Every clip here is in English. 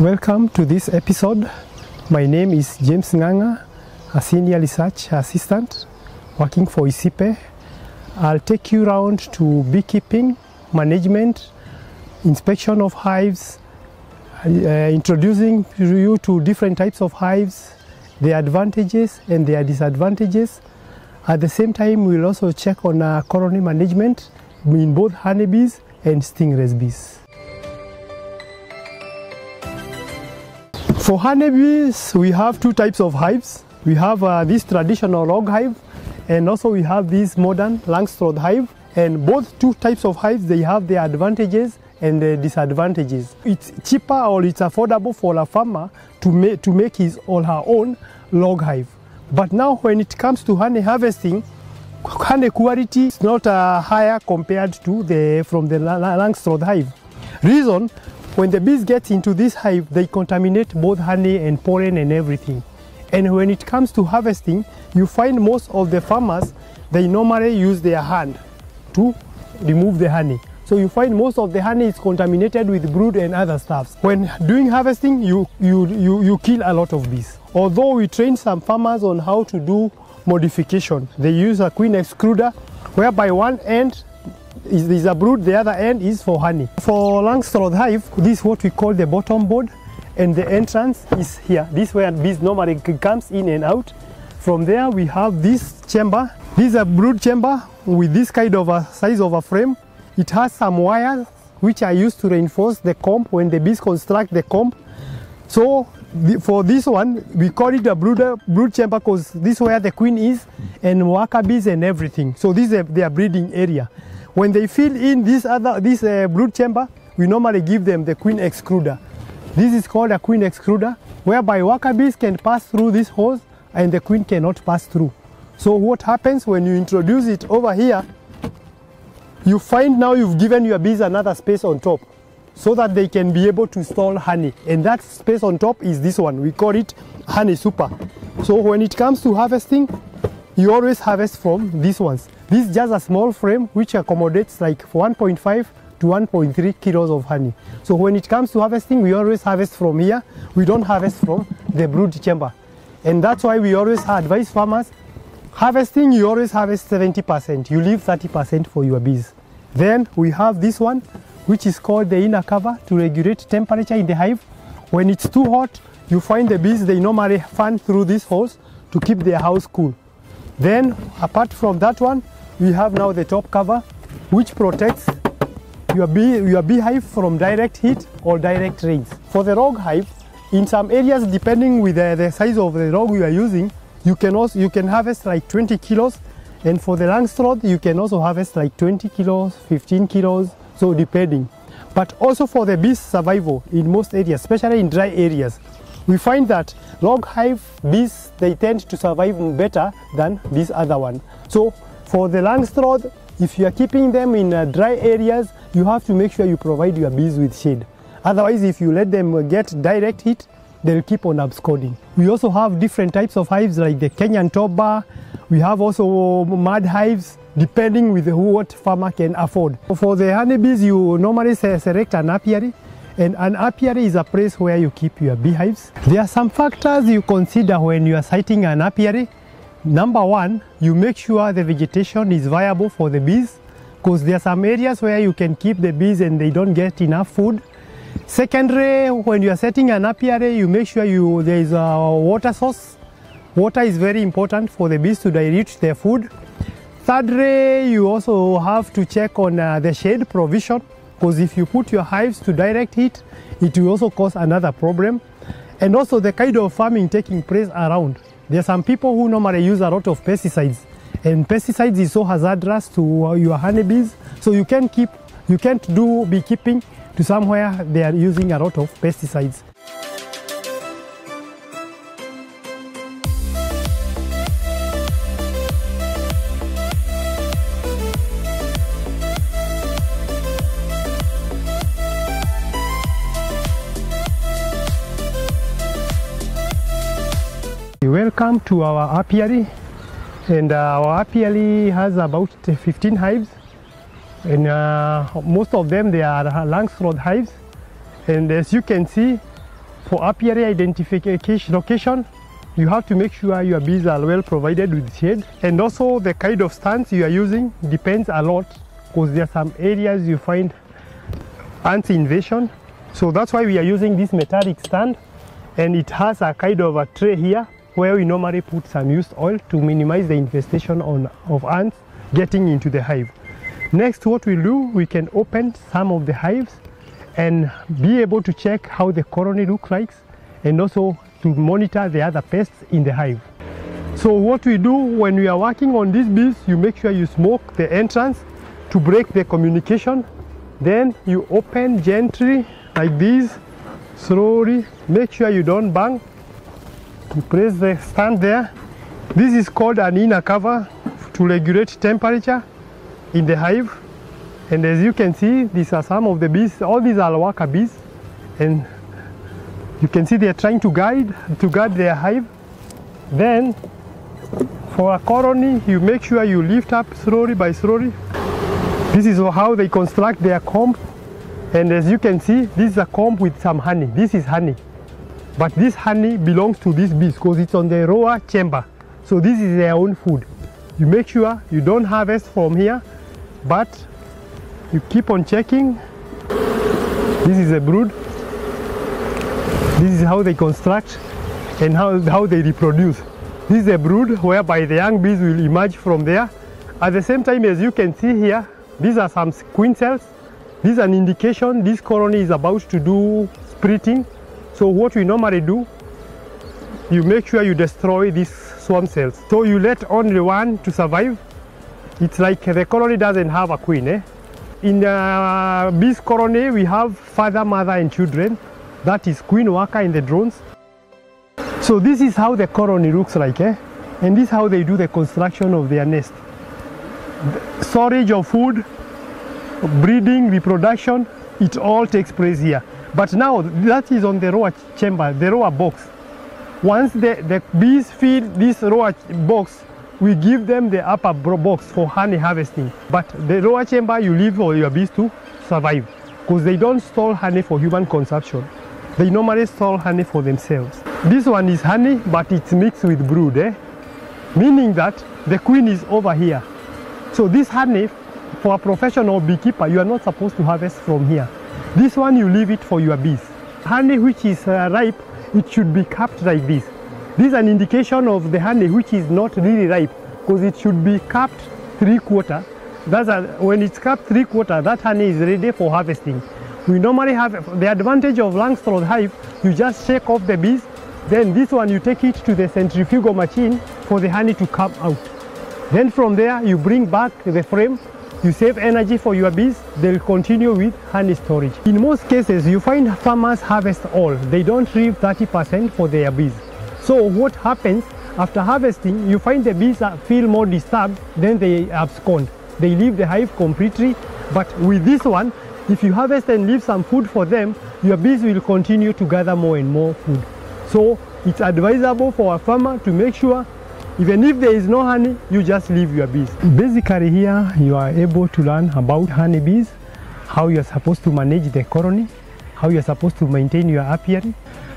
Welcome to this episode. My name is James Ng'an'ga, a senior research assistant working for icipe. I'll take you around to beekeeping, management, inspection of hives, introducing you to different types of hives, their advantages and their disadvantages. At the same time, we'll also check on colony management in both honeybees and stingray bees. For honeybees, we have two types of hives. We have this traditional log hive, and also we have this modern Langstroth hive. And both two types of hives, they have their advantages and their disadvantages. It's cheaper or it's affordable for a farmer to make his or her own log hive. But now when it comes to honey harvesting, honey quality is not higher compared to from the Langstroth hive. Reason: when the bees get into this hive, they contaminate both honey and pollen and everything. And when it comes to harvesting, you find most of the farmers, they normally use their hand to remove the honey. So you find most of the honey is contaminated with brood and other stuffs. When doing harvesting, you kill a lot of bees. Although we train some farmers on how to do modification, they use a queen extruder, whereby one end is a brood, the other end is for honey. For Langstroth hive, this is what we call the bottom board, and the entrance is here. This is where bees normally comes in and out. From there we have this chamber. This is a brood chamber with this kind of a size of a frame. It has some wires which are used to reinforce the comb when the bees construct the comb. So for this one, we call it a brood chamber because this is where the queen is and worker bees and everything. So this is their breeding area. When they fill in this brood chamber, we normally give them the queen extruder. This is called a queen extruder, whereby worker bees can pass through this hose and the queen cannot pass through. So what happens when you introduce it over here, you find now you've given your bees another space on top so that they can be able to store honey. And that space on top is this one. We call it honey super. So when it comes to harvesting, you always harvest from these ones. This is just a small frame which accommodates like 1.5 to 1.3 kilos of honey. So when it comes to harvesting, we always harvest from here. We don't harvest from the brood chamber. And that's why we always advise farmers, harvesting, you always harvest 70%. You leave 30% for your bees. Then we have this one, which is called the inner cover, to regulate temperature in the hive. When it's too hot, you find the bees, they normally fan through this holes to keep their house cool. Then apart from that one, we have now the top cover, which protects your beehive from direct heat or direct rains. For the log hive, in some areas, depending with the size of the log you are using, you can harvest like 20 kilos. And for the Langstroth, you can also harvest like 20 kilos, 15 kilos, so depending. But also for the bees' survival in most areas, especially in dry areas, we find that log hive bees, they tend to survive better than this other one. So for the Langstroth, if you are keeping them in dry areas, you have to make sure you provide your bees with shade. Otherwise, if you let them get direct heat, they'll keep on absconding. We also have different types of hives like the Kenyan top bar. We have also mud hives, depending with what farmer can afford. For the honeybees, you normally select an apiary. And an apiary is a place where you keep your beehives. There are some factors you consider when you are siting an apiary. Number one, you make sure the vegetation is viable for the bees, because there are some areas where you can keep the bees and they don't get enough food. Secondly, when you are setting an apiary, you make sure there is a water source. Water is very important for the bees to dilute their food. Thirdly, you also have to check on the shade provision, because if you put your hives to direct heat, it will also cause another problem. And also the kind of farming taking place around. There are some people who normally use a lot of pesticides, and pesticides is so hazardous to your honeybees. So you can't do beekeeping to somewhere they are using a lot of pesticides. Welcome to our apiary, and our apiary has about 15 hives, and most of them they are Langstroth hives. And as you can see, For apiary identification, you have to make sure your bees are well provided with shade, and also the kind of stands you are using depends a lot, because there are some areas you find ant invasion. So that's why we are using this metallic stand, and it has a kind of a tray here where we normally put some used oil to minimize the infestation of ants getting into the hive. Next, what we do, we can open some of the hives and be able to check how the colony looks like, and also to monitor the other pests in the hive. So what we do when we are working on these bees, you make sure you smoke the entrance to break the communication. Then you open gently like this, slowly, make sure you don't bang. You place the stand there. This is called an inner cover to regulate temperature in the hive. And as you can see, these are some of the bees. All these are worker bees, and you can see they are trying to guard their hive. Then for a colony, you make sure you lift up slowly by slowly. This is how they construct their comb, and as you can see, this is a comb with some honey. This is honey, but this honey belongs to these bees because it's on the rower chamber, so this is their own food. You make sure you don't harvest from here, but you keep on checking. This is a brood. This is how they construct and how they reproduce. This is a brood whereby the young bees will emerge from there. At the same time, as you can see here, these are some queen cells. This is an indication this colony is about to do splitting. So what we normally do, you make sure you destroy these swarm cells. So you let only one to survive. It's like the colony doesn't have a queen. In the bees colony, we have father, mother, and children. That is queen worker in the drones. So this is how the colony looks like, and this is how they do the construction of their nest. The storage of food, breeding, reproduction, it all takes place here. But now that is on the rower chamber, the rower box. Once the bees feed this rower box, we give them the upper box for honey harvesting. But the rower chamber you leave for your bees to survive, because they don't store honey for human consumption. They normally store honey for themselves. This one is honey, but it's mixed with brood, meaning that the queen is over here. So this honey, for a professional beekeeper, you are not supposed to harvest from here. This one, you leave it for your bees. Honey which is ripe, it should be capped like this. This is an indication of the honey which is not really ripe, because it should be capped three-quarter. When it's capped three-quarter, that honey is ready for harvesting. We normally have the advantage of Langstroth hive, you just shake off the bees, then this one you take it to the centrifugal machine for the honey to come out. Then from there you bring back the frame, you save energy for your bees, they'll continue with honey storage. In most cases you find farmers harvest all, they don't leave 30% for their bees. So what happens after harvesting, you find the bees feel more disturbed, then they abscond. They leave the hive completely, but with this one, if you harvest and leave some food for them, your bees will continue to gather more and more food. So it's advisable for a farmer to make sure, even if there is no honey, you just leave your bees. Basically here, you are able to learn about honeybees, how you are supposed to manage the colony, how you are supposed to maintain your apiary.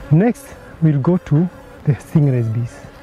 Next, we'll go to the stingrays bees.